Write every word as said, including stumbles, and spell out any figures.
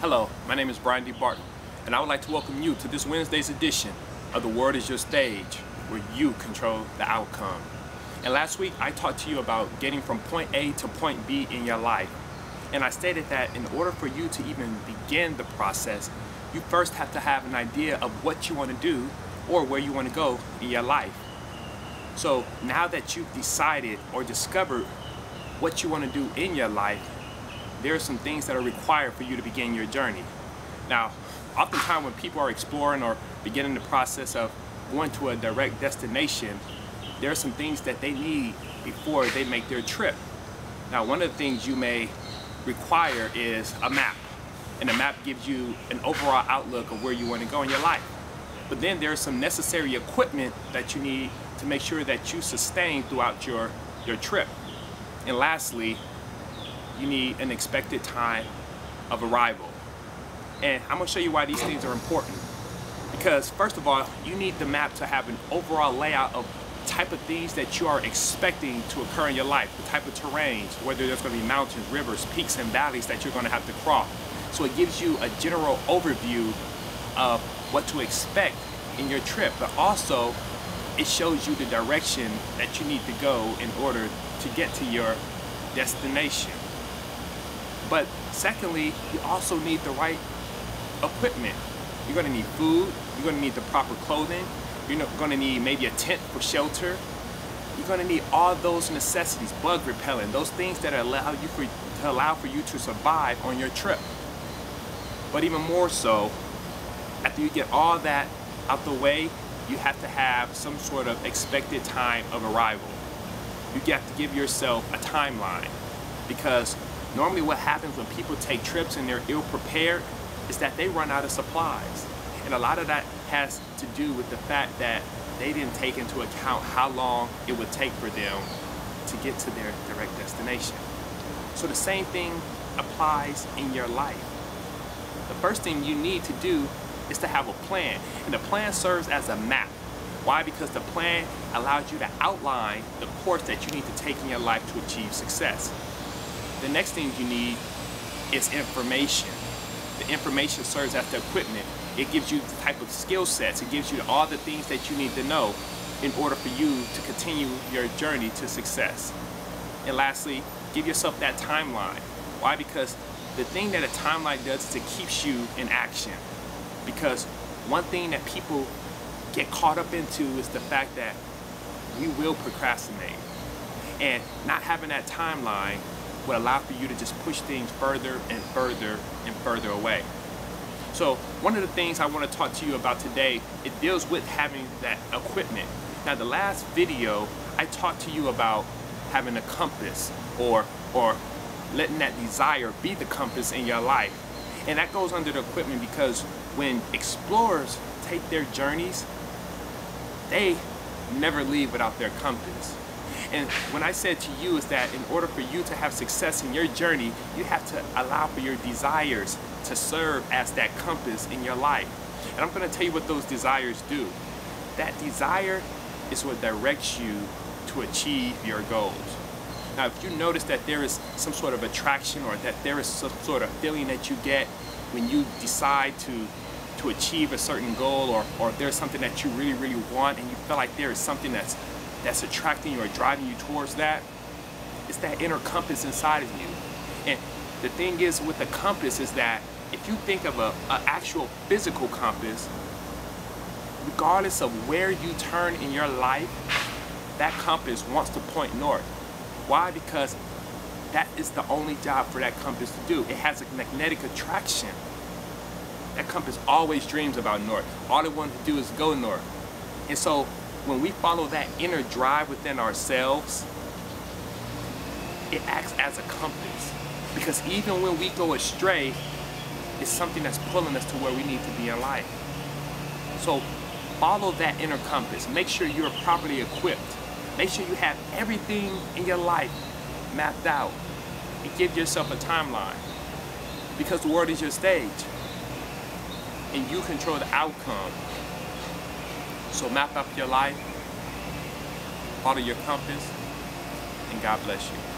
Hello, my name is Brian D. Barton, and I would like to welcome you to this Wednesday's edition of The World Is Your Stage, where you control the outcome. And last week, I talked to you about getting from point A to point B in your life. And I stated that in order for you to even begin the process, you first have to have an idea of what you want to do or where you want to go in your life. So now that you've decided or discovered what you want to do in your life, there are some things that are required for you to begin your journey. Now, oftentimes when people are exploring or beginning the process of going to a direct destination, there are some things that they need before they make their trip. Now, one of the things you may require is a map. And the map gives you an overall outlook of where you want to go in your life. But then there's some necessary equipment that you need to make sure that you sustain throughout your, your trip. And lastly, you need an expected time of arrival. And I'm going to show you why these things are important. Because first of all, you need the map to have an overall layout of type of things that you are expecting to occur in your life, the type of terrains, whether there's going to be mountains, rivers, peaks, and valleys that you're going to have to cross. So it gives you a general overview of what to expect in your trip, but also it shows you the direction that you need to go in order to get to your destination. But secondly, you also need the right equipment. You're going to need food, you're going to need the proper clothing, you're going to need maybe a tent for shelter. You're going to need all those necessities, bug repellent, those things that allow you for, to allow for you to survive on your trip. But even more so, after you get all that out the way, you have to have some sort of expected time of arrival. You have to give yourself a timeline, because normally what happens when people take trips and they're ill-prepared is that they run out of supplies. And a lot of that has to do with the fact that they didn't take into account how long it would take for them to get to their direct destination. So the same thing applies in your life. The first thing you need to do is to have a plan. And the plan serves as a map. Why? Because the plan allows you to outline the course that you need to take in your life to achieve success. The next thing you need is information. The information serves as the equipment. It gives you the type of skill sets. It gives you all the things that you need to know in order for you to continue your journey to success. And lastly, give yourself that timeline. Why? Because the thing that a timeline does is it keeps you in action. Because one thing that people get caught up into is the fact that we will procrastinate. And not having that timeline would allow for you to just push things further and further and further away. So one of the things I want to talk to you about today, it deals with having that equipment. Now, the last video, I talked to you about having a compass or, or letting that desire be the compass in your life. And that goes under the equipment, because when explorers take their journeys, they never leave without their compass. And when I said to you is that in order for you to have success in your journey, you have to allow for your desires to serve as that compass in your life. And I'm going to tell you what those desires do. That desire is what directs you to achieve your goals. Now, if you notice that there is some sort of attraction, or that there is some sort of feeling that you get when you decide to to achieve a certain goal, or, or if there's something that you really, really want and you feel like there is something that's that's attracting you or driving you towards that, it's that inner compass inside of you. And the thing is with the compass is that if you think of a, a actual physical compass, regardless of where you turn in your life, that compass wants to point north. Why? Because that is the only job for that compass to do. It has a magnetic attraction. That compass always dreams about north. All it wants to do is go north. And so when we follow that inner drive within ourselves, it acts as a compass. Because even when we go astray, it's something that's pulling us to where we need to be in life. So follow that inner compass. Make sure you're properly equipped. Make sure you have everything in your life mapped out. And give yourself a timeline. Because the world is your stage. And you control the outcome. So map up your life, follow your compass, and God bless you.